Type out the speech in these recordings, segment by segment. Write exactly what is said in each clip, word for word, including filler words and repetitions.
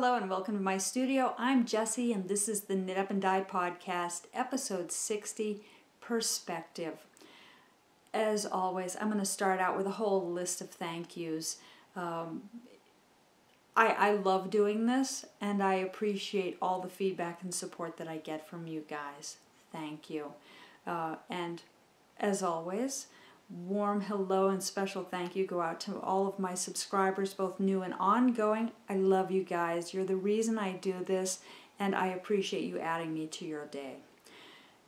Hello and welcome to my studio. I'm Jessie and this is the Knit Up and Dye podcast, episode sixty, Perspective. As always, I'm going to start out with a whole list of thank yous. Um, I, I love doing this and I appreciate all the feedback and support that I get from you guys. Thank you. Uh, and as always, warm hello and special thank you go out to all of my subscribers, both new and ongoing. I love you guys. You're the reason I do this, and I appreciate you adding me to your day.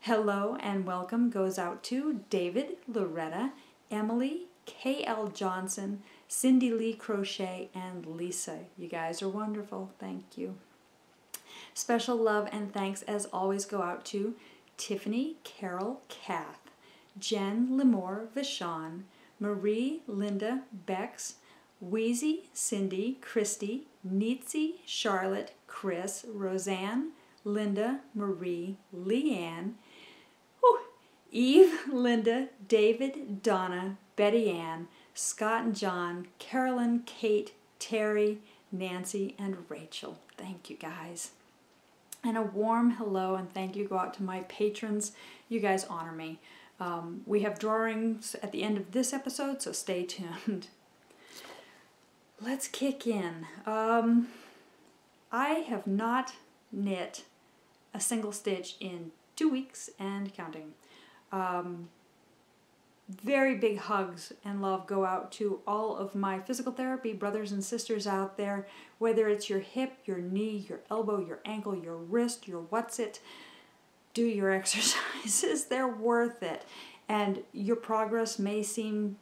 Hello and welcome goes out to David, Loretta, Emily, K L Johnson, Cindy Lee Crochet, and Lisa. You guys are wonderful. Thank you. Special love and thanks, as always, go out to Tiffany, Carol, Kath, Jen, Limor, Vishon, Marie, Linda, Bex, Wheezy, Cindy, Christy, Nietzsche, Charlotte, Chris, Roseanne, Linda, Marie, Leanne, whew, Eve, Linda, David, Donna, Betty Ann, Scott and John, Carolyn, Kate, Terry, Nancy, and Rachel. Thank you guys. And a warm hello and thank you go out to my patrons. You guys honor me. Um, we have drawings at the end of this episode, so stay tuned. Let's kick in. Um, I have not knit a single stitch in two weeks and counting. Um, very big hugs and love go out to all of my physical therapy brothers and sisters out there, whether it's your hip, your knee, your elbow, your ankle, your wrist, your what's it. Do your exercises, they're worth it. And your progress may seem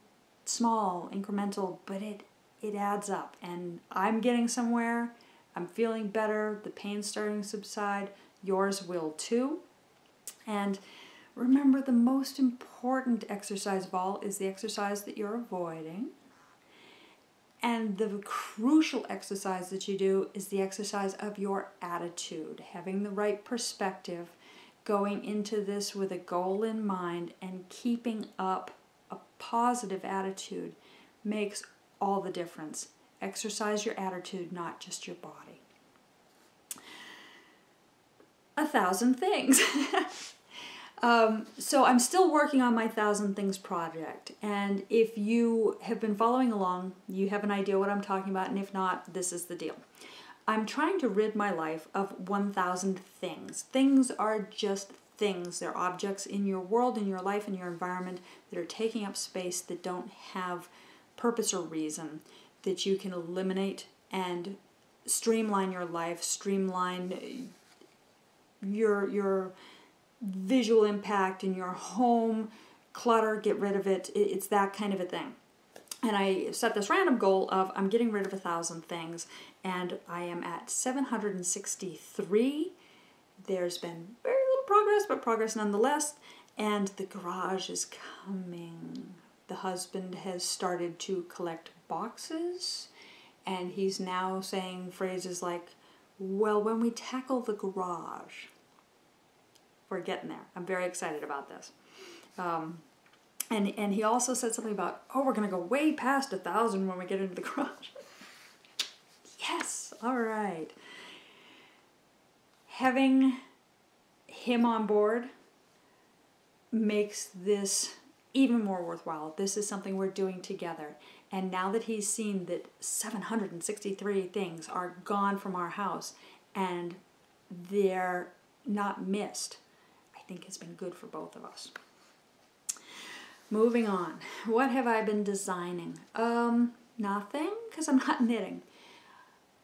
small, incremental, but it, it adds up. And I'm getting somewhere, I'm feeling better, the pain's starting to subside, yours will too. And remember, the most important exercise of all is the exercise that you're avoiding. And the crucial exercise that you do is the exercise of your attitude, having the right perspective, going into this with a goal in mind and keeping up a positive attitude makes all the difference. Exercise your attitude, not just your body. A thousand things. um, so I'm still working on my thousand things project, and if you have been following along, you have an idea what I'm talking about, and if not, this is the deal. I'm trying to rid my life of one thousand things. Things are just things. They're objects in your world, in your life, in your environment that are taking up space that don't have purpose or reason, that you can eliminate and streamline your life, streamline your, your visual impact in your home, clutter, get rid of it. It's that kind of a thing. And I set this random goal of I'm getting rid of a thousand things, and I am at seven hundred sixty-three. There's been very little progress, but progress nonetheless. And the garage is coming. The husband has started to collect boxes, and he's now saying phrases like, well, when we tackle the garage. We're getting there. I'm very excited about this. Um, And, and he also said something about, oh, we're going to go way past a thousand when we get into the garage. Yes, all right. Having him on board makes this even more worthwhile. This is something we're doing together. And now that he's seen that seven hundred sixty-three things are gone from our house and they're not missed, I think it's been good for both of us. Moving on. What have I been designing? Um, nothing, because I'm not knitting.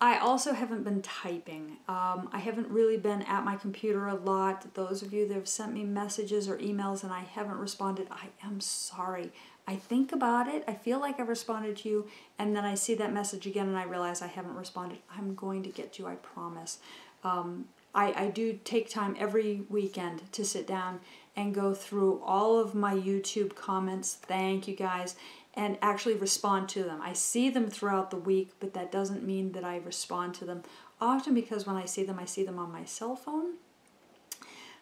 I also haven't been typing. Um, I haven't really been at my computer a lot. Those of you that have sent me messages or emails and I haven't responded, I am sorry. I think about it. I feel like I've responded to you, and then I see that message again and I realize I haven't responded. I'm going to get you, I promise. Um, I, I do take time every weekend to sit down and go through all of my YouTube comments, thank you guys, and actually respond to them. I see them throughout the week, but that doesn't mean that I respond to them. Often because when I see them, I see them on my cell phone.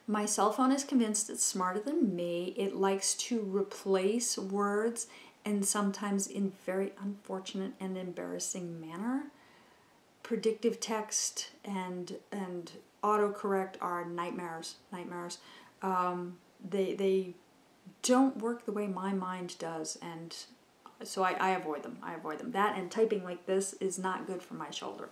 My cell phone is convinced it's smarter than me. It likes to replace words, and sometimes in very unfortunate and embarrassing manner. predictive text and and autocorrect are nightmares. Nightmares. Um, they they don't work the way my mind does, and so I, I avoid them. I avoid them. That and typing like this is not good for my shoulder.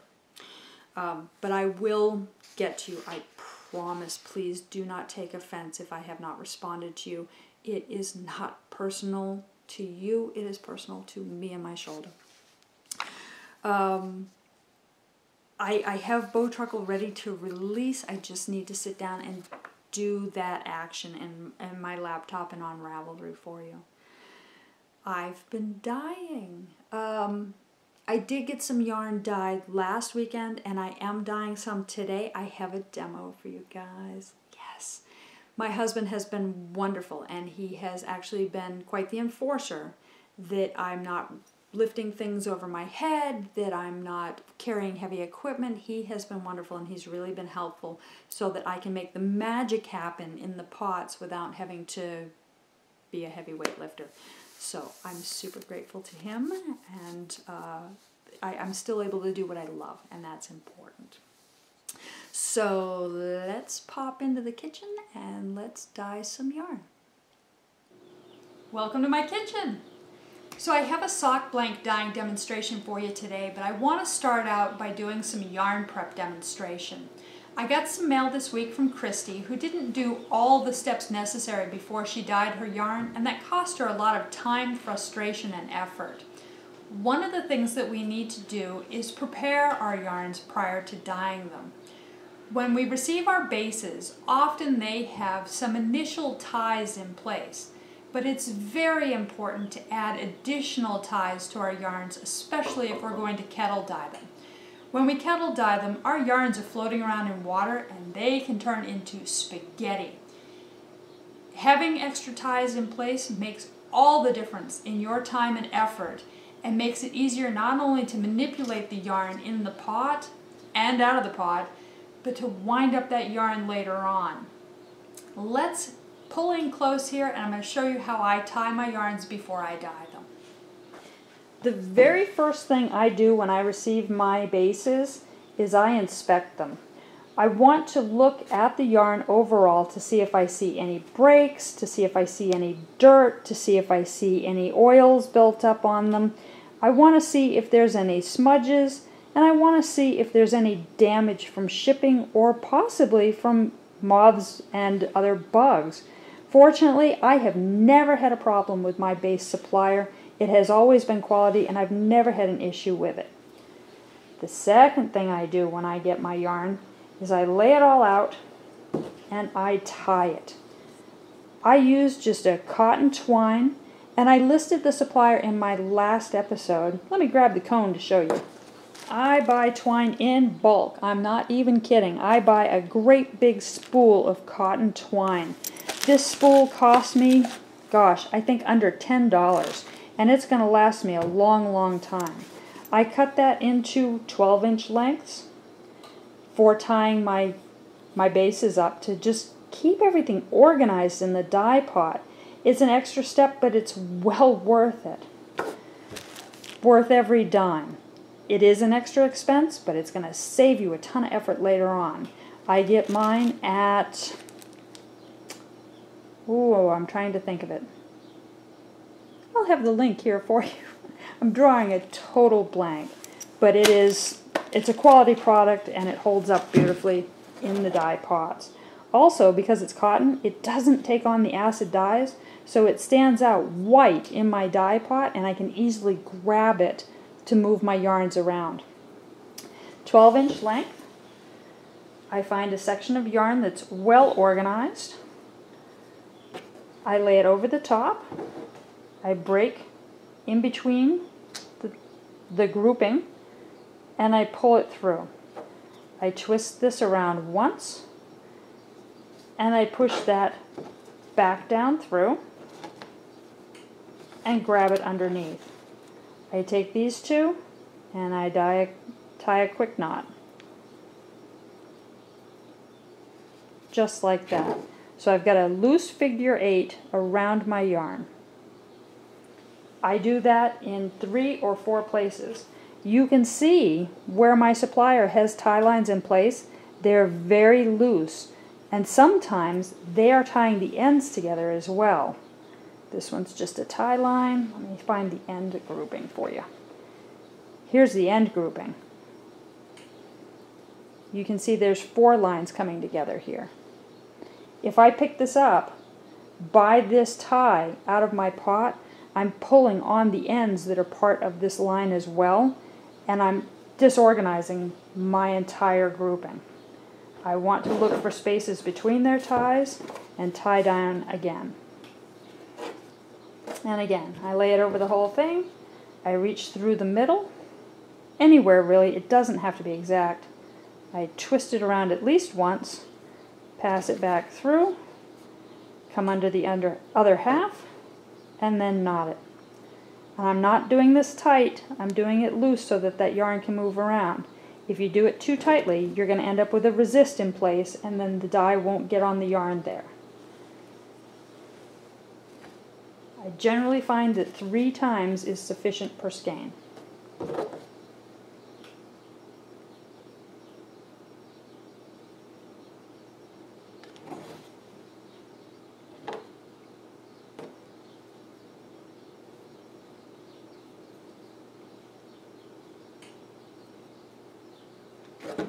Um, but I will get to you. I promise. Please do not take offense if I have not responded to you. It is not personal to you. It is personal to me and my shoulder. Um, I, I have Bow Truckle ready to release. I just need to sit down and do that action in, in my laptop and on Ravelry for you. I've been dying. Um, I did get some yarn dyed last weekend, and I am dyeing some today. I have a demo for you guys. Yes. My husband has been wonderful, and he has actually been quite the enforcer that I'm not lifting things over my head, that I'm not carrying heavy equipment. He has been wonderful, and he's really been helpful so that I can make the magic happen in the pots without having to be a heavy weightlifter. So I'm super grateful to him, and uh, I, I'm still able to do what I love, and that's important. So let's pop into the kitchen and let's dye some yarn. Welcome to my kitchen. So I have a sock blank dyeing demonstration for you today, but I want to start out by doing some yarn prep demonstration. I got some mail this week from Christy, who didn't do all the steps necessary before she dyed her yarn, and that cost her a lot of time, frustration, and effort. One of the things that we need to do is prepare our yarns prior to dyeing them. When we receive our bases, often they have some initial ties in place. But it's very important to add additional ties to our yarns, especially if we're going to kettle dye them. When we kettle dye them, our yarns are floating around in water and they can turn into spaghetti. Having extra ties in place makes all the difference in your time and effort, and makes it easier not only to manipulate the yarn in the pot and out of the pot, but to wind up that yarn later on. Let's pull in close here, and I'm going to show you how I tie my yarns before I dye them. The very first thing I do when I receive my bases is I inspect them. I want to look at the yarn overall to see if I see any breaks, to see if I see any dirt, to see if I see any oils built up on them. I want to see if there's any smudges, and I want to see if there's any damage from shipping or possibly from moths and other bugs. Fortunately, I have never had a problem with my base supplier. It has always been quality, and I've never had an issue with it. The second thing I do when I get my yarn is I lay it all out and I tie it. I use just a cotton twine, and I listed the supplier in my last episode. Let me grab the cone to show you. I buy twine in bulk. I'm not even kidding. I buy a great big spool of cotton twine. This spool cost me, gosh, I think under ten dollars, and it's going to last me a long, long time. I cut that into twelve inch lengths for tying my, my bases up to just keep everything organized in the dye pot. It's an extra step, but it's well worth it. Worth every dime. It is an extra expense, but it's going to save you a ton of effort later on. I get mine at... Oh, I'm trying to think of it. I'll have the link here for you. I'm drawing a total blank, but it is, it's a quality product, and it holds up beautifully in the dye pots. Also, because it's cotton, it doesn't take on the acid dyes, so it stands out white in my dye pot, and I can easily grab it to move my yarns around. twelve inch length. I find a section of yarn that's well organized. I lay it over the top. I break in between the, the grouping, and I pull it through. I twist this around once, and I push that back down through and grab it underneath. I take these two and I dye, tie a quick knot. Just like that. So I've got a loose figure eight around my yarn. I do that in three or four places. you can see where my supplier has tie lines in place. They're very loose, and sometimes they are tying the ends together as well. This one's just a tie line. Let me find the end grouping for you. Here's the end grouping. You can see there's four lines coming together here. If I pick this up by this tie out of my pot, I'm pulling on the ends that are part of this line as well, and I'm disorganizing my entire grouping. I want to look for spaces between their ties and tie down again. And again, I lay it over the whole thing. I reach through the middle, anywhere really, it doesn't have to be exact. I twist it around at least once, pass it back through, come under the under, other half, and then knot it. And I'm not doing this tight, I'm doing it loose so that that yarn can move around. If you do it too tightly, you're going to end up with a resist in place, and then the dye won't get on the yarn there. I generally find that three times is sufficient per skein.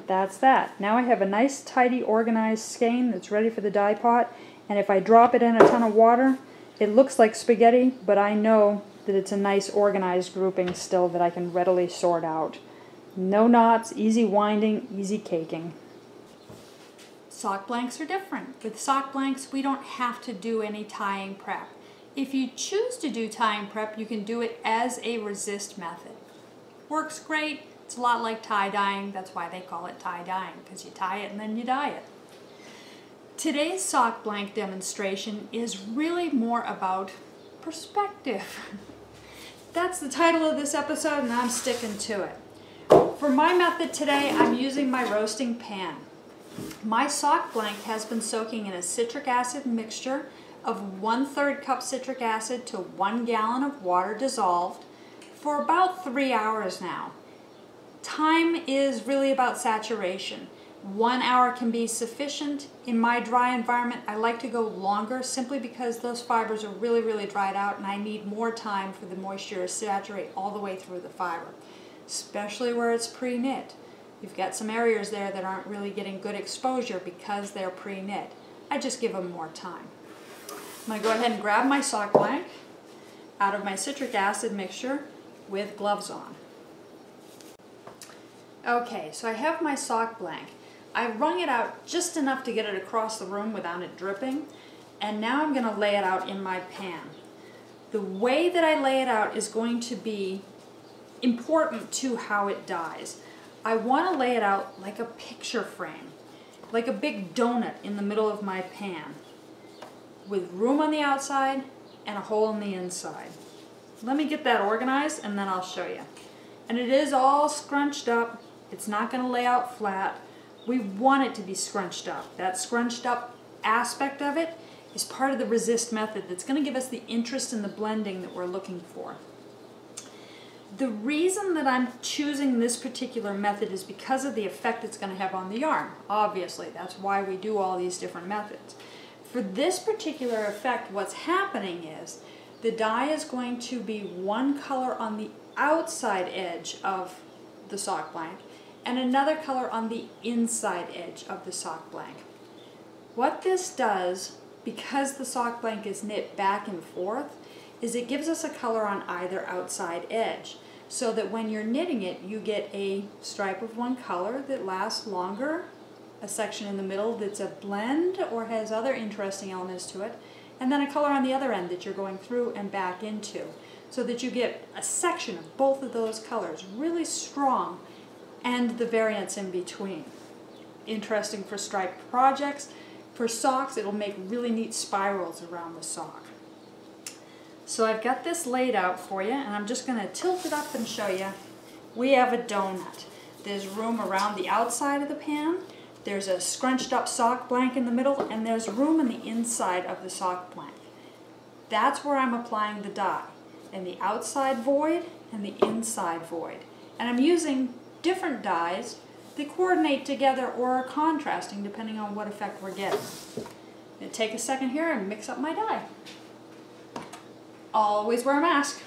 That's that. Now I have a nice, tidy, organized skein that's ready for the dye pot, and if I drop it in a ton of water, it looks like spaghetti, but I know that it's a nice, organized grouping still that I can readily sort out. No knots, easy winding, easy caking. Sock blanks are different. With sock blanks, we don't have to do any tying prep. If you choose to do tying prep, you can do it as a resist method. Works great. It's a lot like tie-dyeing, that's why they call it tie-dyeing, because you tie it and then you dye it. Today's sock blank demonstration is really more about perspective. That's the title of this episode, and I'm sticking to it. For my method today, I'm using my roasting pan. My sock blank has been soaking in a citric acid mixture of one-third cup citric acid to one gallon of water dissolved for about three hours now. Time is really about saturation. One hour can be sufficient. In my dry environment, I like to go longer simply because those fibers are really, really dried out and I need more time for the moisture to saturate all the way through the fiber, especially where it's pre-knit. You've got some areas there that aren't really getting good exposure because they're pre-knit. I just give them more time. I'm going to go ahead and grab my sock blank out of my citric acid mixture with gloves on. Okay, so I have my sock blank. I wrung it out just enough to get it across the room without it dripping, and now I'm going to lay it out in my pan. The way that I lay it out is going to be important to how it dyes. I want to lay it out like a picture frame, like a big donut in the middle of my pan, with room on the outside and a hole on the inside. Let me get that organized and then I'll show you. And it is all scrunched up. It's not going to lay out flat. We want it to be scrunched up. That scrunched up aspect of it is part of the resist method that's going to give us the interest in the blending that we're looking for. The reason that I'm choosing this particular method is because of the effect it's going to have on the yarn. Obviously, that's why we do all these different methods. For this particular effect, what's happening is the dye is going to be one color on the outside edge of the sock blank and another color on the inside edge of the sock blank. What this does, because the sock blank is knit back and forth, is it gives us a color on either outside edge so that when you're knitting it, you get a stripe of one color that lasts longer, a section in the middle that's a blend or has other interesting elements to it, and then a color on the other end that you're going through and back into, so that you get a section of both of those colors, really strong, and the variants in between. Interesting for striped projects. For socks, it'll make really neat spirals around the sock. So I've got this laid out for you, and I'm just going to tilt it up and show you. We have a donut. There's room around the outside of the pan, there's a scrunched up sock blank in the middle, and there's room in the inside of the sock blank. That's where I'm applying the dye. In the outside void and the inside void. and I'm using different dyes that coordinate together or are contrasting depending on what effect we're getting. I'm going to take a second here and mix up my dye. Always wear a mask.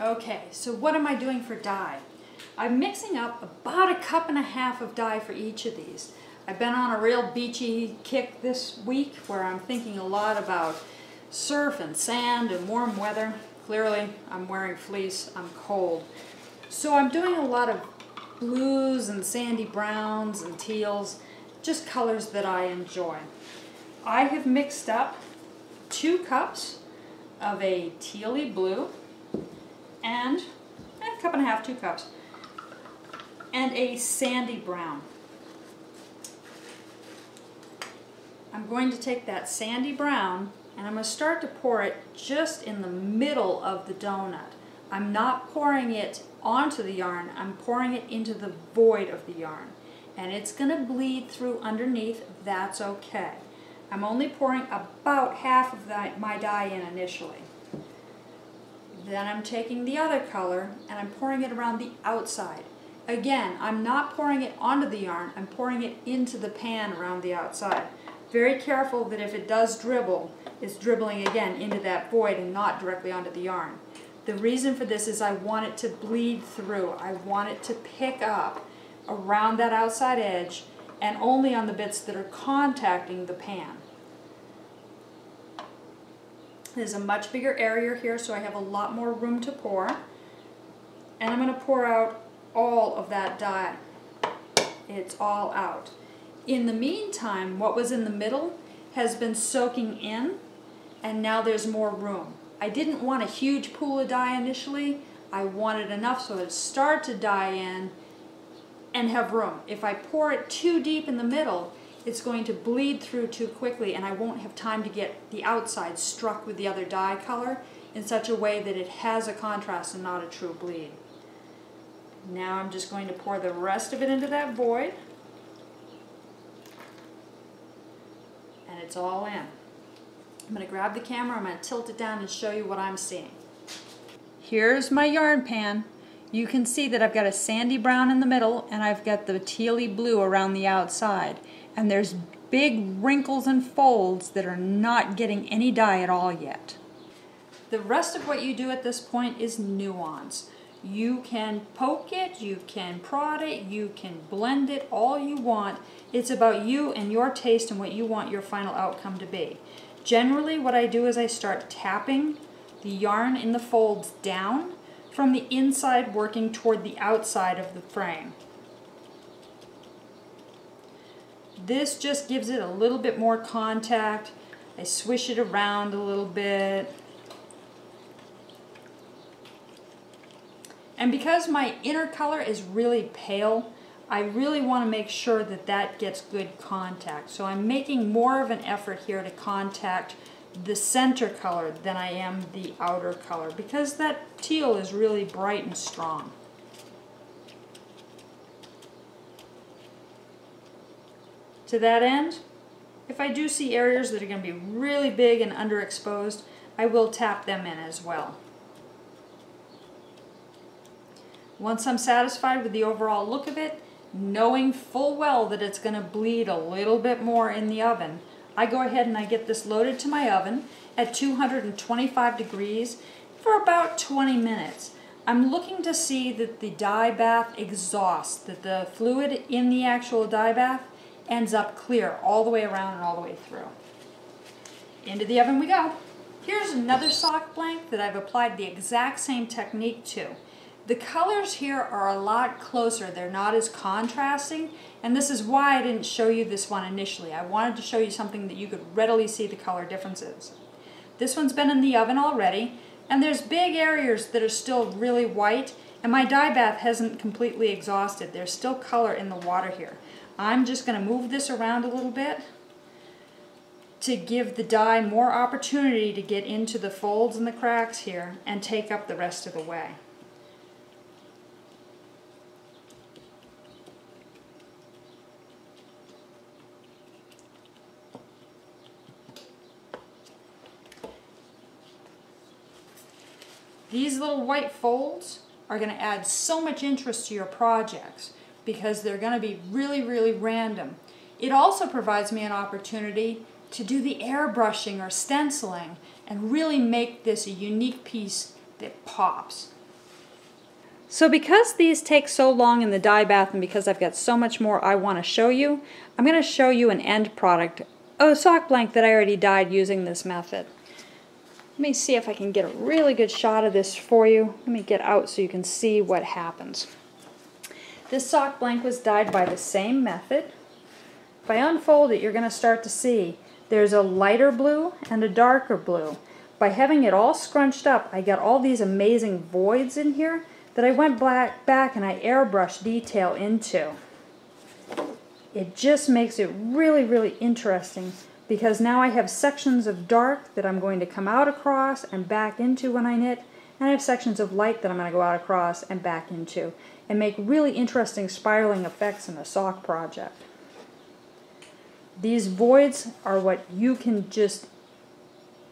Okay, so what am I doing for dye? I'm mixing up about a cup and a half of dye for each of these. I've been on a real beachy kick this week where I'm thinking a lot about surf and sand and warm weather. Clearly, I'm wearing fleece, I'm cold. So I'm doing a lot of blues and sandy browns and teals, just colors that I enjoy. I have mixed up two cups of a tealy blue and a cup and a half, two cups, and a sandy brown. I'm going to take that sandy brown and I'm going to start to pour it just in the middle of the donut. I'm not pouring it onto the yarn, I'm pouring it into the void of the yarn. And it's going to bleed through underneath, that's okay. I'm only pouring about half of that, my dye in initially. Then I'm taking the other color and I'm pouring it around the outside. Again, I'm not pouring it onto the yarn, I'm pouring it into the pan around the outside. Very careful that if it does dribble, it's dribbling again into that void and not directly onto the yarn. The reason for this is I want it to bleed through. I want it to pick up around that outside edge and only on the bits that are contacting the pan. There's a much bigger area here, so I have a lot more room to pour. And I'm going to pour out all of that dye. It's all out. In the meantime, what was in the middle has been soaking in, and now there's more room. I didn't want a huge pool of dye initially. I wanted enough so it started to dye in and have room. If I pour it too deep in the middle, it's going to bleed through too quickly and I won't have time to get the outside struck with the other dye color in such a way that it has a contrast and not a true bleed. Now I'm just going to pour the rest of it into that void. And it's all in. I'm going to grab the camera, I'm going to tilt it down and show you what I'm seeing. Here's my yarn pan. You can see that I've got a sandy brown in the middle and I've got the tealy blue around the outside. And there's big wrinkles and folds that are not getting any dye at all yet. The rest of what you do at this point is nuance. You can poke it, you can prod it, you can blend it all you want. It's about you and your taste and what you want your final outcome to be. Generally, what I do is I start tapping the yarn in the folds down from the inside working toward the outside of the frame. This just gives it a little bit more contact. I swish it around a little bit. And because my inner color is really pale, I really want to make sure that that gets good contact. So I'm making more of an effort here to contact the center color than I am the outer color because that teal is really bright and strong. To that end, if I do see areas that are going to be really big and underexposed, I will tap them in as well. Once I'm satisfied with the overall look of it, knowing full well that it's going to bleed a little bit more in the oven, I go ahead and I get this loaded to my oven at two hundred twenty-five degrees for about twenty minutes. I'm looking to see that the dye bath exhausts, that the fluid in the actual dye bath ends up clear all the way around and all the way through. Into the oven we go. Here's another sock blank that I've applied the exact same technique to. The colors here are a lot closer, they're not as contrasting, and this is why I didn't show you this one initially. I wanted to show you something that you could readily see the color differences. This one's been in the oven already, and there's big areas that are still really white, and my dye bath hasn't completely exhausted. There's still color in the water here. I'm just going to move this around a little bit to give the dye more opportunity to get into the folds and the cracks here and take up the rest of the way. These little white folds are going to add so much interest to your projects because they're going to be really, really random. It also provides me an opportunity to do the airbrushing or stenciling and really make this a unique piece that pops. So because these take so long in the dye bath and because I've got so much more I want to show you, I'm going to show you an end product, a sock blank that I already dyed using this method. Let me see if I can get a really good shot of this for you. Let me get out so you can see what happens. This sock blank was dyed by the same method. If I unfold it, you're going to start to see there's a lighter blue and a darker blue. By having it all scrunched up, I got all these amazing voids in here that I went black back and I airbrushed detail into. It just makes it really, really interesting, because now I have sections of dark that I'm going to come out across and back into when I knit, and I have sections of light that I'm going to go out across and back into, and make really interesting spiraling effects in a sock project. These voids are what you can just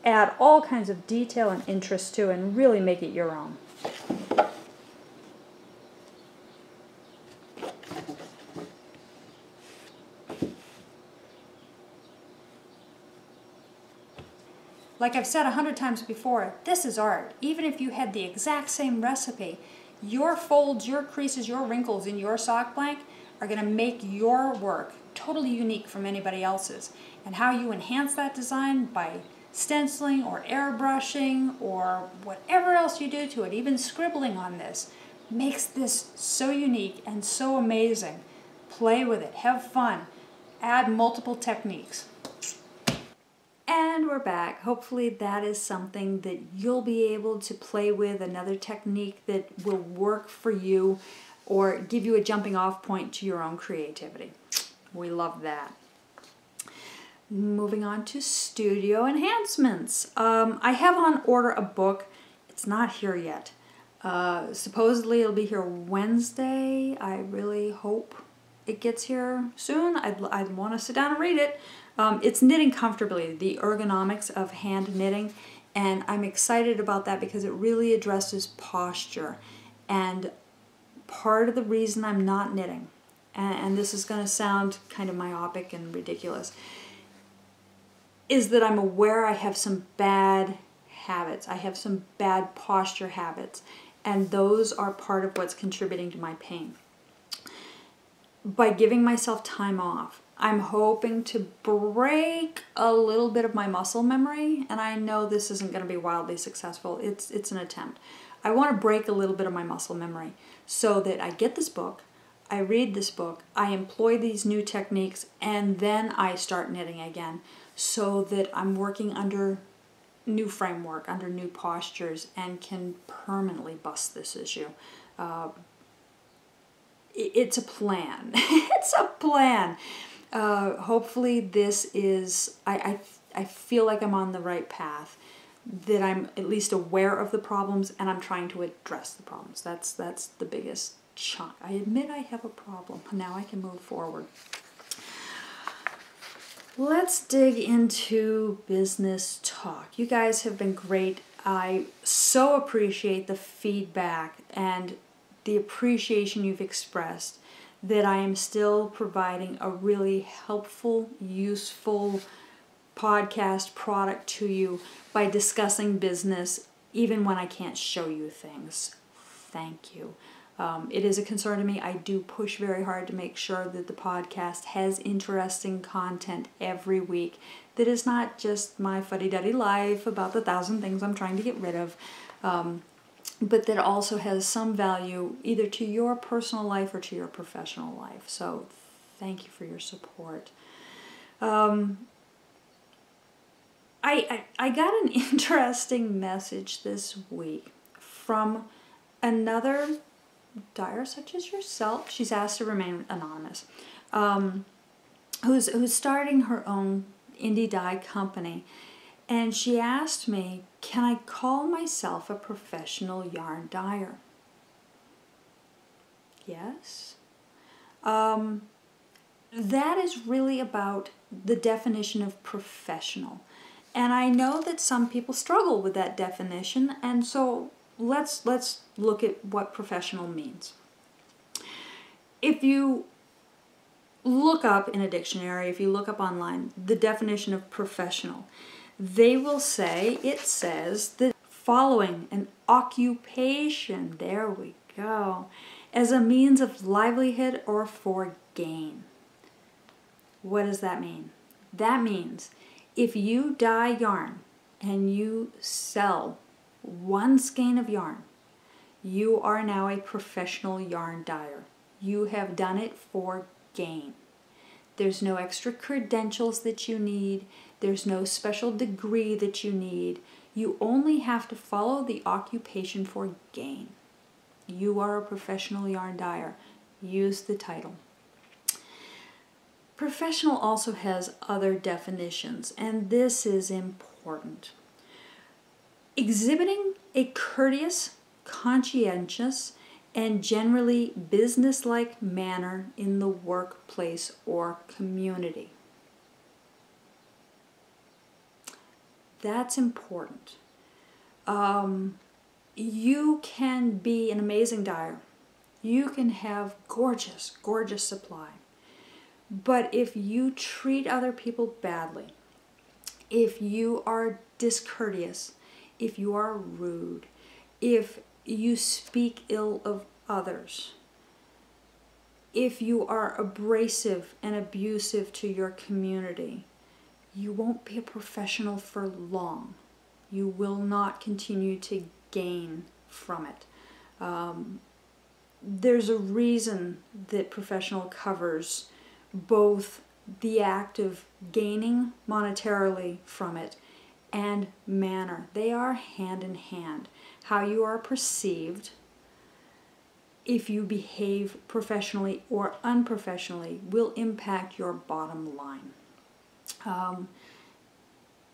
add all kinds of detail and interest to and really make it your own. Like I've said a hundred times before, this is art. Even if you had the exact same recipe, your folds, your creases, your wrinkles in your sock blank are going to make your work totally unique from anybody else's. And how you enhance that design by stenciling or airbrushing or whatever else you do to it, even scribbling on this, makes this so unique and so amazing. Play with it. Have fun. Add multiple techniques. And we're back. Hopefully that is something that you'll be able to play with, another technique that will work for you or give you a jumping off point to your own creativity. We love that. Moving on to studio enhancements. Um, I have on order a book. It's not here yet. Uh, supposedly it'll be here Wednesday. I really hope it gets here soon. I'd, I'd want to sit down and read it. Um, it's Knitting Comfortably, the ergonomics of hand knitting, and I'm excited about that because it really addresses posture. And part of the reason I'm not knitting, and, and this is going to sound kind of myopic and ridiculous, is that I'm aware I have some bad habits. I have some bad posture habits, and those are part of what's contributing to my pain. By giving myself time off, I'm hoping to break a little bit of my muscle memory, and I know this isn't going to be wildly successful. It's, it's an attempt. I want to break a little bit of my muscle memory so that I get this book, I read this book, I employ these new techniques, and then I start knitting again so that I'm working under new framework, under new postures, and can permanently bust this issue. Uh, it's a plan. It's a plan. Uh, hopefully this is, I, I, I feel like I'm on the right path, that I'm at least aware of the problems and I'm trying to address the problems. That's, that's the biggest chunk. I admit I have a problem. Now I can move forward. Let's dig into business talk. You guys have been great. I so appreciate the feedback and the appreciation you've expressed, that I am still providing a really helpful, useful podcast product to you by discussing business even when I can't show you things. Thank you. Um, it is a concern to me. I do push very hard to make sure that the podcast has interesting content every week that is not just my fuddy-duddy life about the thousand things I'm trying to get rid of. Um, but that also has some value either to your personal life or to your professional life. So thank you for your support. Um, I, I, I got an interesting message this week from another dyer such as yourself. She's asked to remain anonymous, um, who's, who's starting her own indie dye company. And she asked me, can I call myself a professional yarn dyer? Yes. Um, that is really about the definition of professional. And I know that some people struggle with that definition, and so let's let's look at what professional means. If you look up in a dictionary, if you look up online, the definition of professional, they will say, it says, the following an occupation, there we go, as a means of livelihood or for gain. What does that mean? That means if you dye yarn and you sell one skein of yarn, you are now a professional yarn dyer. You have done it for gain. There's no extra credentials that you need. There's no special degree that you need. You only have to follow the occupation for gain. You are a professional yarn dyer. Use the title. Professional also has other definitions, and this is important. Exhibiting a courteous, conscientious, and generally businesslike manner in the workplace or community. That's important. Um, you can be an amazing dyer. You can have gorgeous, gorgeous supply. But if you treat other people badly, if you are discourteous, if you are rude, if you speak ill of others, if you are abrasive and abusive to your community, you won't be a professional for long. You will not continue to gain from it. Um, there's a reason that professional covers both the act of gaining monetarily from it and manner. They are hand in hand. How you are perceived, if you behave professionally or unprofessionally, will impact your bottom line. Um,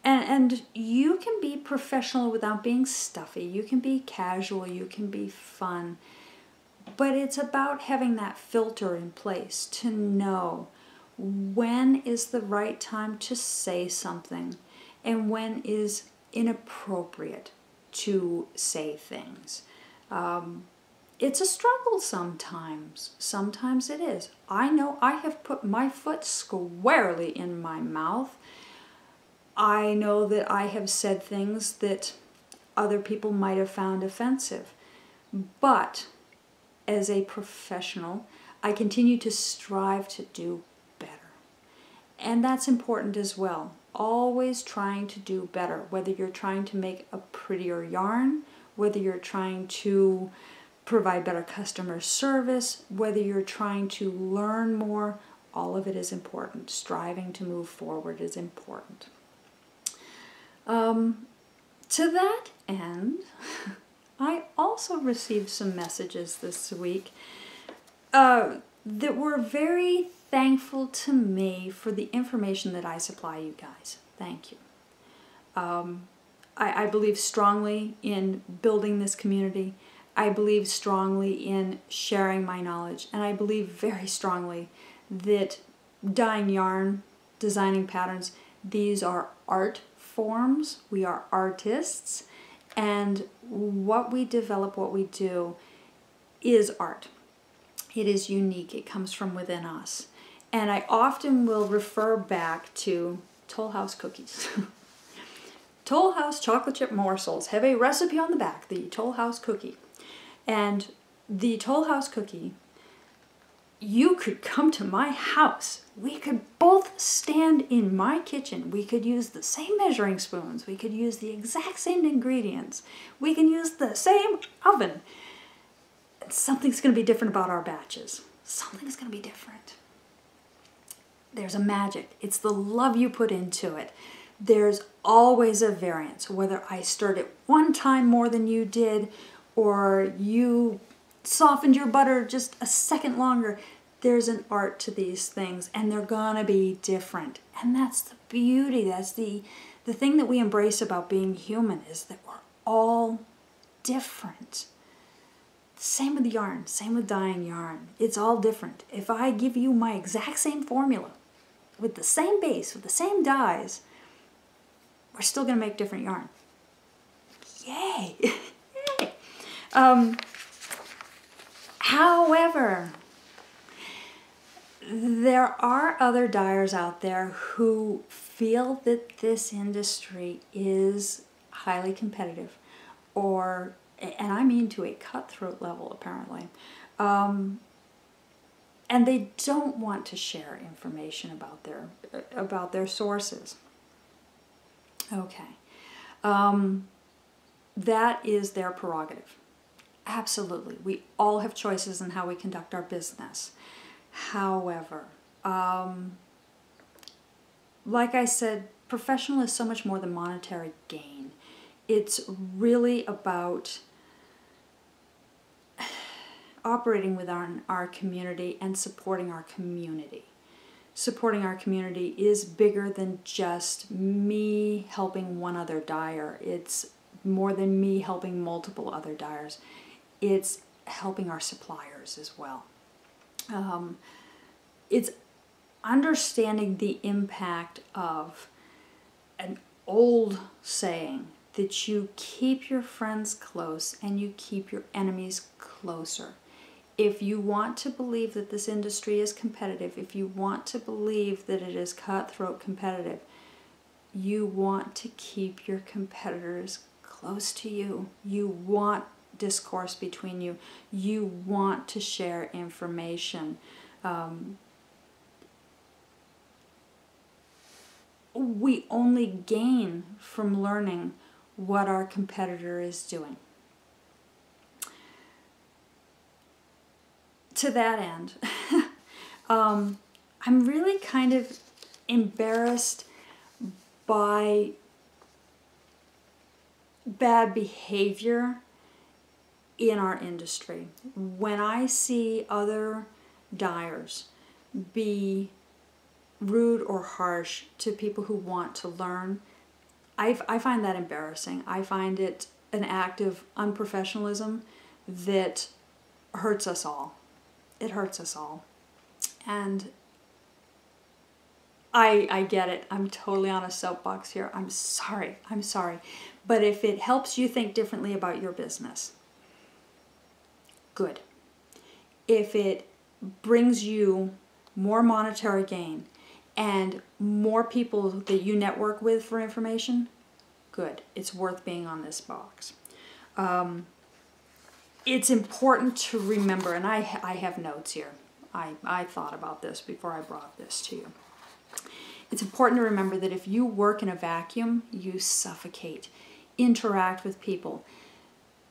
and, and you can be professional without being stuffy. You can be casual. You can be fun. But it's about having that filter in place to know when is the right time to say something and when is inappropriate to say things. Um, it's a struggle sometimes. Sometimes it is. I know I have put my foot squarely in my mouth. I know that I have said things that other people might have found offensive. But as a professional, I continue to strive to do better. And that's important as well. Always trying to do better, whether you're trying to make a prettier yarn, whether you're trying to provide better customer service, whether you're trying to learn more, all of it is important. Striving to move forward is important. Um, to that end, I also received some messages this week uh, that were very thankful to me for the information that I supply you guys. Thank you. Um, I, I believe strongly in building this community. I believe strongly in sharing my knowledge. And I believe very strongly that dyeing yarn, designing patterns, these are art forms. We are artists. And what we develop, what we do, is art. It is unique. It comes from within us. And I often will refer back to Toll House cookies. Toll House chocolate chip morsels have a recipe on the back, the Toll House cookie. And the Toll House cookie, you could come to my house. We could both stand in my kitchen. We could use the same measuring spoons. We could use the exact same ingredients. We can use the same oven. Something's going to be different about our batches. Something's going to be different. There's a magic. It's the love you put into it. There's always a variance. Whether I stirred it one time more than you did, or you softened your butter just a second longer, there's an art to these things, and they're gonna be different. And that's the beauty. That's the the thing that we embrace about being human, is that we're all different. Same with yarn, same with dyeing yarn. It's all different. If I give you my exact same formula with the same base, with the same dyes, we're still gonna make different yarn. Yay! Yay! Um, however, there are other dyers out there who feel that this industry is highly competitive, or, and I mean to a cutthroat level apparently, um, and they don't want to share information about their, about their sources. Okay, um, that is their prerogative. Absolutely, we all have choices in how we conduct our business. However, um, like I said, professional is so much more than monetary gain. It's really about operating within our, our community and supporting our community. Supporting our community is bigger than just me helping one other dyer. It's more than me helping multiple other dyers. It's helping our suppliers as well. Um, it's understanding the impact of an old saying that you keep your friends close and you keep your enemies closer. If you want to believe that this industry is competitive, if you want to believe that it is cutthroat competitive, you want to keep your competitors close to you. You want discourse between you. You want to share information. Um, we only gain from learning what our competitor is doing. To that end, um, I'm really kind of embarrassed by bad behavior in our industry. When I see other dyers be rude or harsh to people who want to learn, I, I find that embarrassing. I find it an act of unprofessionalism that hurts us all. It hurts us all. And I, I get it. I'm totally on a soapbox here. I'm sorry. I'm sorry. But if it helps you think differently about your business, good. If it brings you more monetary gain and more people that you network with for information, good. It's worth being on this box. Um, it's important to remember, and I, I have notes here. I, I thought about this before I brought this to you. It's important to remember that if you work in a vacuum, you suffocate. Interact with people.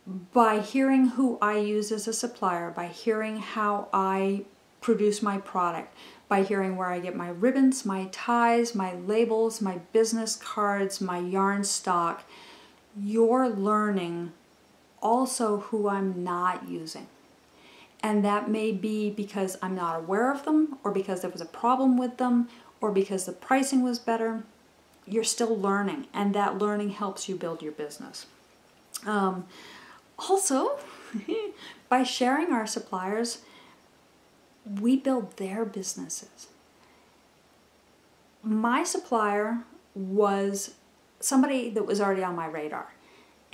By hearing who I use as a supplier, by hearing how I produce my product, by hearing where I get my ribbons, my ties, my labels, my business cards, my yarn stock, you're learning also who I'm not using. And that may be because I'm not aware of them, or because there was a problem with them, or because the pricing was better. You're still learning, and that learning helps you build your business. Um, Also, by sharing our suppliers, we build their businesses. My supplier was somebody that was already on my radar.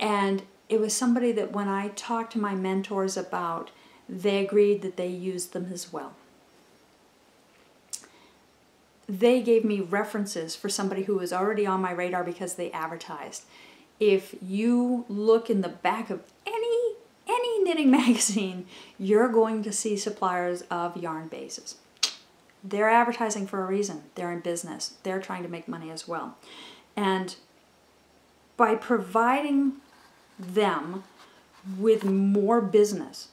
And it was somebody that when I talked to my mentors about, they agreed that they used them as well. They gave me references for somebody who was already on my radar because they advertised. If you look in the back of any, any knitting magazine, you're going to see suppliers of yarn bases. They're advertising for a reason. They're in business. They're trying to make money as well. And by providing them with more business,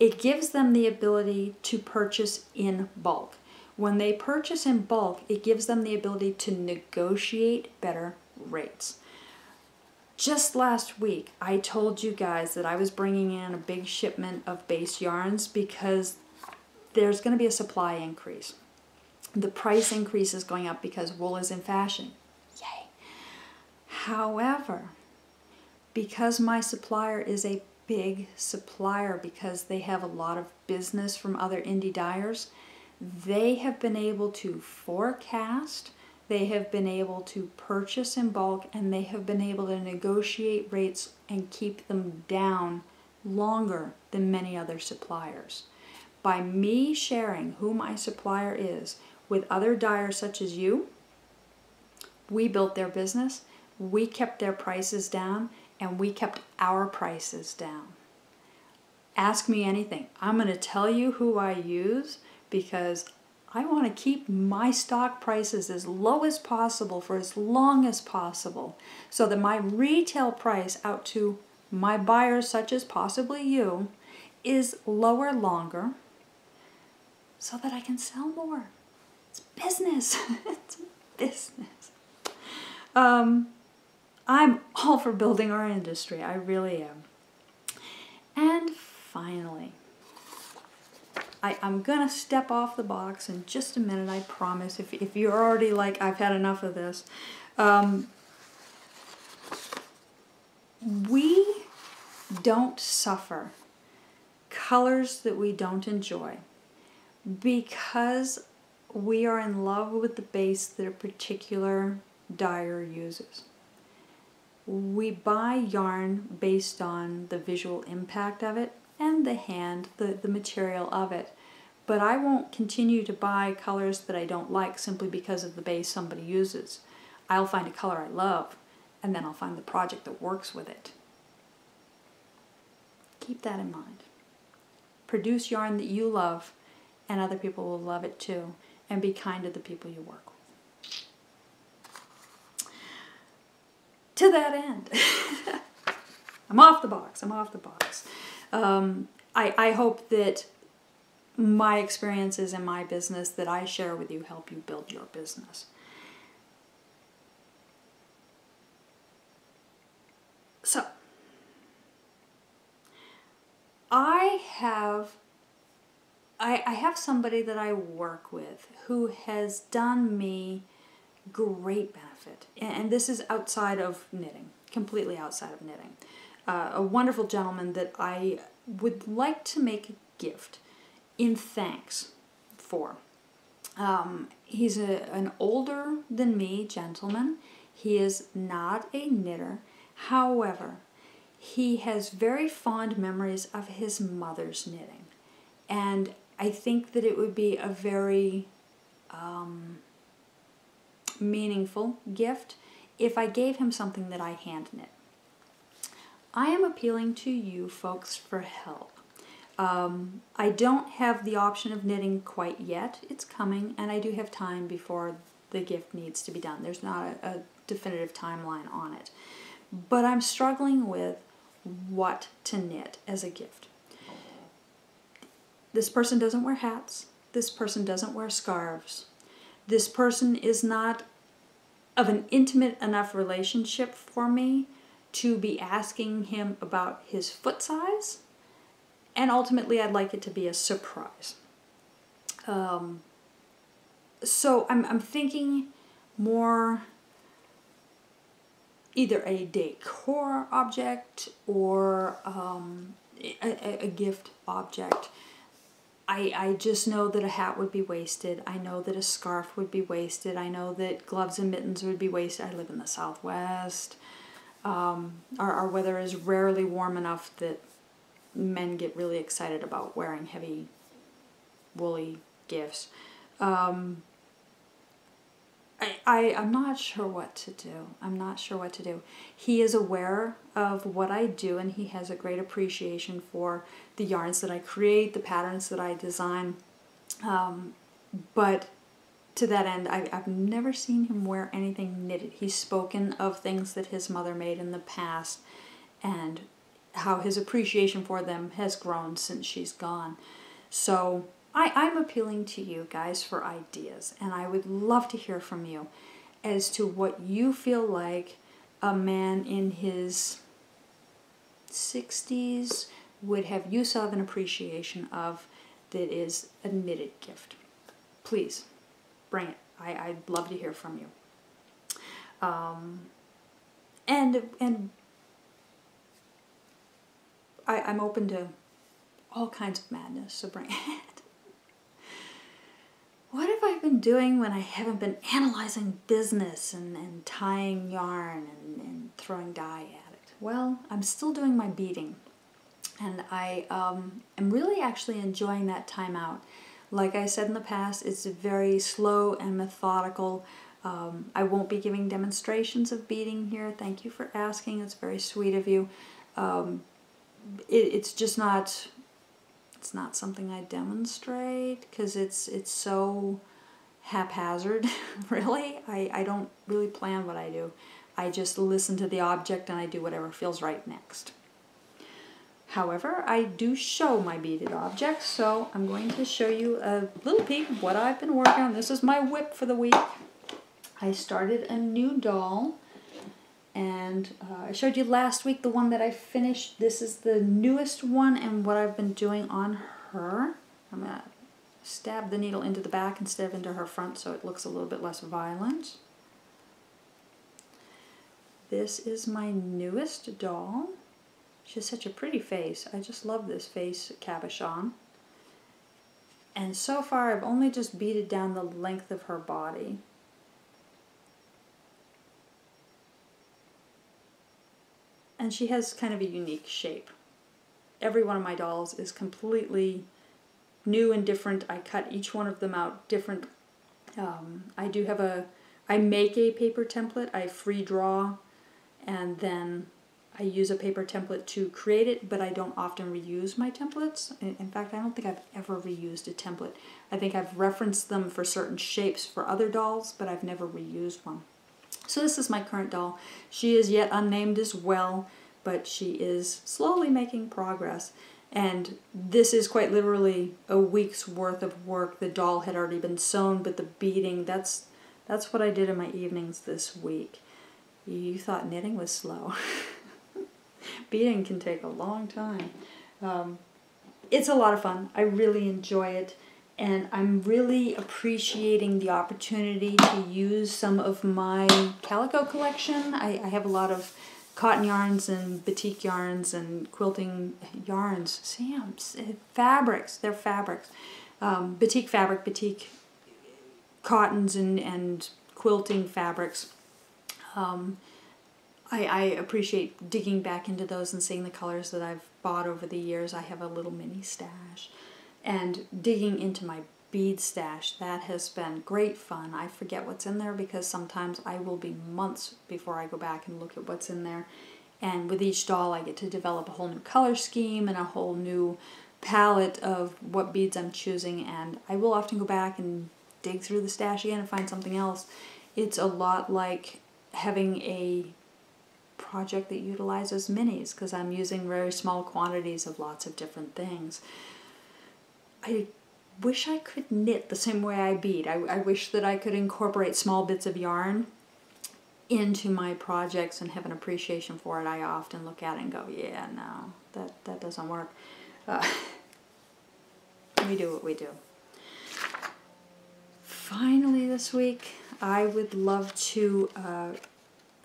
it gives them the ability to purchase in bulk. When they purchase in bulk, it gives them the ability to negotiate better rates. Just last week, I told you guys that I was bringing in a big shipment of base yarns because there's going to be a supply increase. The price increase is going up because wool is in fashion. Yay! However, because my supplier is a big supplier, because they have a lot of business from other indie dyers, they have been able to forecast. They have been able to purchase in bulk, and they have been able to negotiate rates and keep them down longer than many other suppliers. By me sharing who my supplier is with other dyers such as you, we built their business, we kept their prices down, and we kept our prices down. Ask me anything. I'm going to tell you who I use because I want to keep my stock prices as low as possible for as long as possible so that my retail price out to my buyers, such as possibly you, is lower longer so that I can sell more. It's business. It's business. Um, I'm all for building our industry. I really am. And finally, I, I'm gonna step off the box in just a minute, I promise, if, if you're already like, I've had enough of this. Um, we don't suffer colors that we don't enjoy because we are in love with the base that a particular dyer uses. We buy yarn based on the visual impact of it and the hand, the, the material of it. But I won't continue to buy colors that I don't like simply because of the base somebody uses. I'll find a color I love, and then I'll find the project that works with it. Keep that in mind. Produce yarn that you love, and other people will love it too, and be kind to the people you work with. To that end, I'm off the box, I'm off the box. Um, I, I hope that my experiences in my business that I share with you help you build your business. So, I have, I, I have somebody that I work with who has done me great benefit, and this is outside of knitting, completely outside of knitting. Uh, a wonderful gentleman that I would like to make a gift in thanks for. Um, he's a, an older than me gentleman. He is not a knitter. However, he has very fond memories of his mother's knitting, and I think that it would be a very um, meaningful gift if I gave him something that I hand knit. I am appealing to you folks for help. Um, I don't have the option of knitting quite yet. It's coming, and I do have time before the gift needs to be done. There's not a, a definitive timeline on it. But I'm struggling with what to knit as a gift. This person doesn't wear hats. This person doesn't wear scarves. This person is not of an intimate enough relationship for me to be asking him about his foot size, and ultimately I'd like it to be a surprise. Um, so I'm, I'm thinking more either a decor object or um, a, a gift object. I, I just know that a hat would be wasted. I know that a scarf would be wasted. I know that gloves and mittens would be wasted. I live in the Southwest. Um, our, our weather is rarely warm enough that men get really excited about wearing heavy, woolly gifts. Um, I, I, I'm not sure what to do. I'm not sure what to do. He is aware of what I do, and he has a great appreciation for the yarns that I create, the patterns that I design. Um, but to that end, I, I've never seen him wear anything knitted. He's spoken of things that his mother made in the past and how his appreciation for them has grown since she's gone. So I, I'm appealing to you guys for ideas, and I would love to hear from you as to what you feel like a man in his sixties would have use of and appreciation of that is a knitted gift. Please, bring it. I, I'd love to hear from you. Um, and and I, I'm open to all kinds of madness, so bring it. What have I been doing when I haven't been analyzing business and, and tying yarn and, and throwing dye at it? Well, I'm still doing my beading. and I um, am really actually enjoying that time out. Like I said in the past, it's very slow and methodical. Um, I won't be giving demonstrations of beading here. Thank you for asking. It's very sweet of you. Um, it, it's just not, it's not something I demonstrate because it's, it's so haphazard, really. I, I don't really plan what I do. I just listen to the object and I do whatever feels right next. However, I do show my beaded objects, so I'm going to show you a little peek of what I've been working on. This is my whip for the week. I started a new doll, and uh, I showed you last week the one that I finished. This is the newest one and what I've been doing on her. I'm going to stab the needle into the back instead of into her front so it looks a little bit less violent. This is my newest doll. She has such a pretty face. I just love this face cabochon. And so far I've only just beaded down the length of her body. And she has kind of a unique shape. Every one of my dolls is completely new and different. I cut each one of them out different. Um, I do have a, I make a paper template, I free draw, and then I use a paper template to create it, but I don't often reuse my templates. In fact, I don't think I've ever reused a template. I think I've referenced them for certain shapes for other dolls, but I've never reused one. So this is my current doll. She is yet unnamed as well, but she is slowly making progress. And this is quite literally a week's worth of work. The doll had already been sewn, but the beading, that's, that's what I did in my evenings this week. You thought knitting was slow. Beading can take a long time. Um, it's a lot of fun. I really enjoy it, and I'm really appreciating the opportunity to use some of my calico collection. I, I have a lot of cotton yarns and batik yarns and quilting yarns. Sam's fabrics. They're fabrics. Um, batik fabric, batik cottons and, and quilting fabrics. Um, I, I appreciate digging back into those and seeing the colors that I've bought over the years. I have a little mini stash. And digging into my bead stash, that has been great fun. I forget what's in there because sometimes I will be months before I go back and look at what's in there. And with each doll I get to develop a whole new color scheme and a whole new palette of what beads I'm choosing. And I will often go back and dig through the stash again and find something else. It's a lot like having a project that utilizes minis because I'm using very small quantities of lots of different things. I wish I could knit the same way I bead. I, I wish that I could incorporate small bits of yarn into my projects and have an appreciation for it. I often look at it and go, yeah, no, that, that doesn't work. Uh, we do what we do. Finally this week, I would love to uh,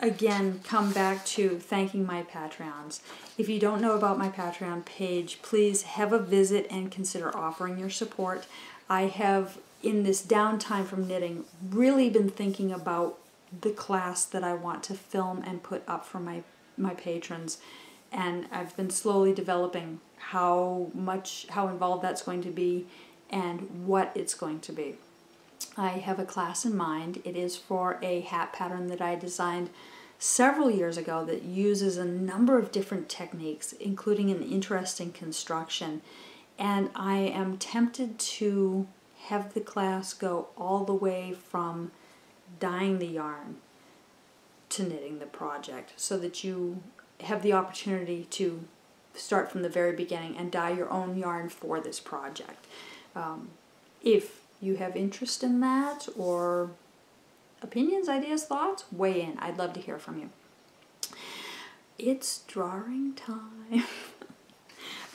Again, come back to thanking my Patreons. If you don't know about my Patreon page, please have a visit and consider offering your support. I have, in this downtime from knitting, really been thinking about the class that I want to film and put up for my, my patrons. And I've been slowly developing how much, how involved that's going to be and what it's going to be. I have a class in mind. It is for a hat pattern that I designed several years ago that uses a number of different techniques, including an interesting construction. And I am tempted to have the class go all the way from dyeing the yarn to knitting the project so that you have the opportunity to start from the very beginning and dye your own yarn for this project. Um, if you have interest in that, or opinions, ideas, thoughts, weigh in. I'd love to hear from you. It's drawing time.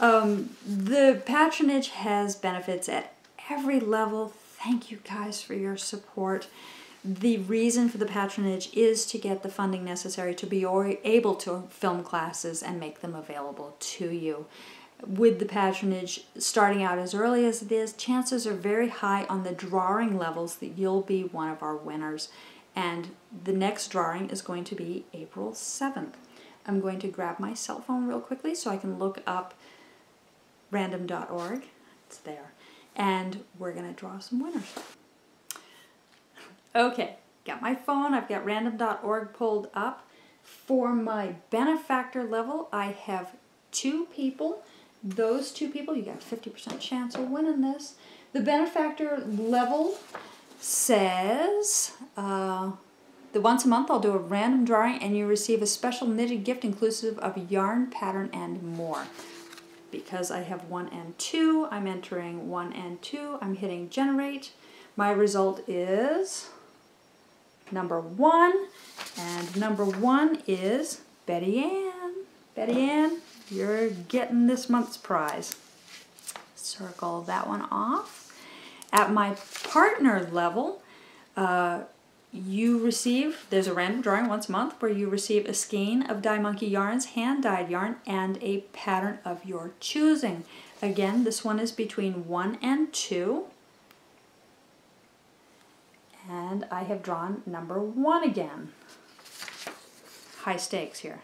um, the patronage has benefits at every level. Thank you guys for your support. The reason for the patronage is to get the funding necessary to be able to film classes and make them available to you. With the patronage starting out as early as it is, chances are very high on the drawing levels that you'll be one of our winners. And the next drawing is going to be April seventh. I'm going to grab my cell phone real quickly so I can look up random dot org. It's there. And we're going to draw some winners. Okay, got my phone. I've got random dot org pulled up. For my benefactor level, I have two people. Those two people, you got a fifty percent chance of winning this. The benefactor level says, uh, that once a month I'll do a random drawing and you receive a special knitted gift inclusive of yarn, pattern, and more. Because I have one and two, I'm entering one and two, I'm hitting generate. My result is number one, and number one is Betty Ann. Betty Ann, you're getting this month's prize. Circle that one off. At my partner level, uh, you receive, there's a random drawing once a month where you receive a skein of Dye Monkey Yarns, hand-dyed yarn, and a pattern of your choosing. Again, this one is between one and two. And I have drawn number one again. High stakes here.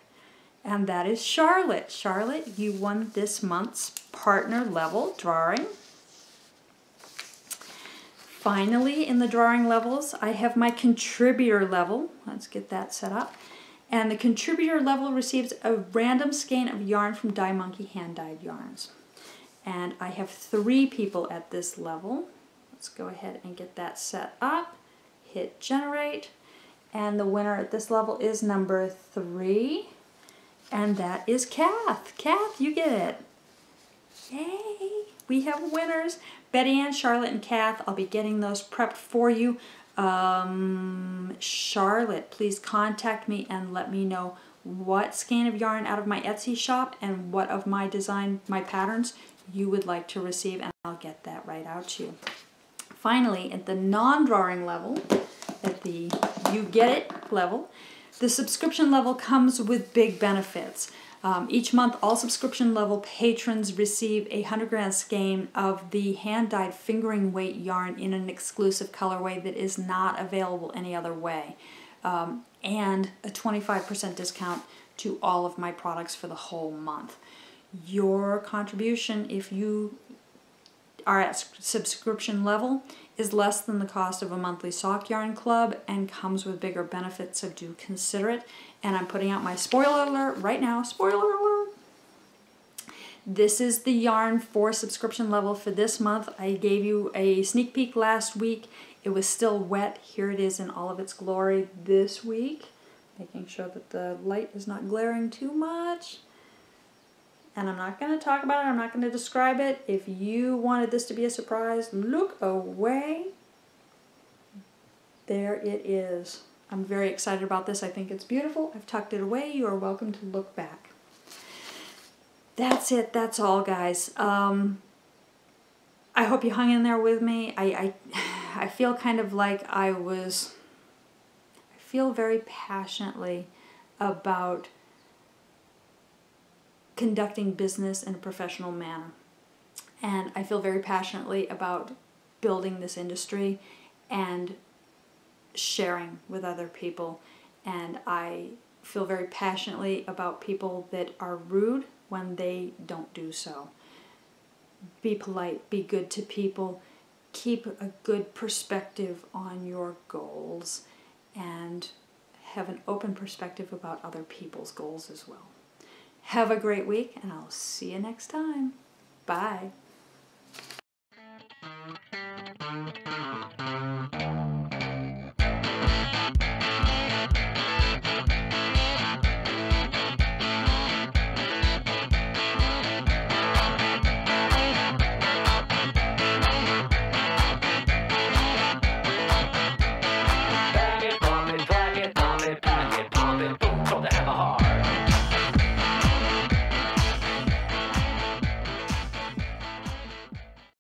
And that is Charlotte. Charlotte, you won this month's partner level drawing. Finally, in the drawing levels, I have my contributor level. Let's get that set up. And the contributor level receives a random skein of yarn from Dye Monkey hand-dyed yarns. And I have three people at this level. Let's go ahead and get that set up. Hit generate. And the winner at this level is number three. And that is Kath. Kath, you get it. Yay! We have winners. Betty Ann, Charlotte, and Kath. I'll be getting those prepped for you. Um, Charlotte, please contact me and let me know what skein of yarn out of my Etsy shop and what of my design, my patterns, you would like to receive, and I'll get that right out to you. Finally, at the non-drawing level, at the you get it level, the subscription level comes with big benefits. Um, each month, all subscription level patrons receive a one hundred gram skein of the hand-dyed fingering weight yarn in an exclusive colorway that is not available any other way, um, and a twenty-five percent discount to all of my products for the whole month. Your contribution, if you are at subscription level, is less than the cost of a monthly sock yarn club and comes with bigger benefits, so do consider it. And I'm putting out my spoiler alert right now. Spoiler alert! This is the yarn for subscription level for this month. I gave you a sneak peek last week. It was still wet. Here it is in all of its glory this week. Making sure that the light is not glaring too much. And I'm not going to talk about it, I'm not going to describe it. If you wanted this to be a surprise, look away. There it is. I'm very excited about this. I think it's beautiful. I've tucked it away. You are welcome to look back. That's it. That's all, guys. Um, I hope you hung in there with me. I, I, I feel kind of like I was... I feel very passionately about conducting business in a professional manner. And I feel very passionately about building this industry and sharing with other people. And I feel very passionately about people that are rude when they don't do so. Be polite, be good to people, keep a good perspective on your goals, and have an open perspective about other people's goals as well. Have a great week, and I'll see you next time. Bye. Pack it, pump it, pack it, pump it, boom, drop the hammer hard.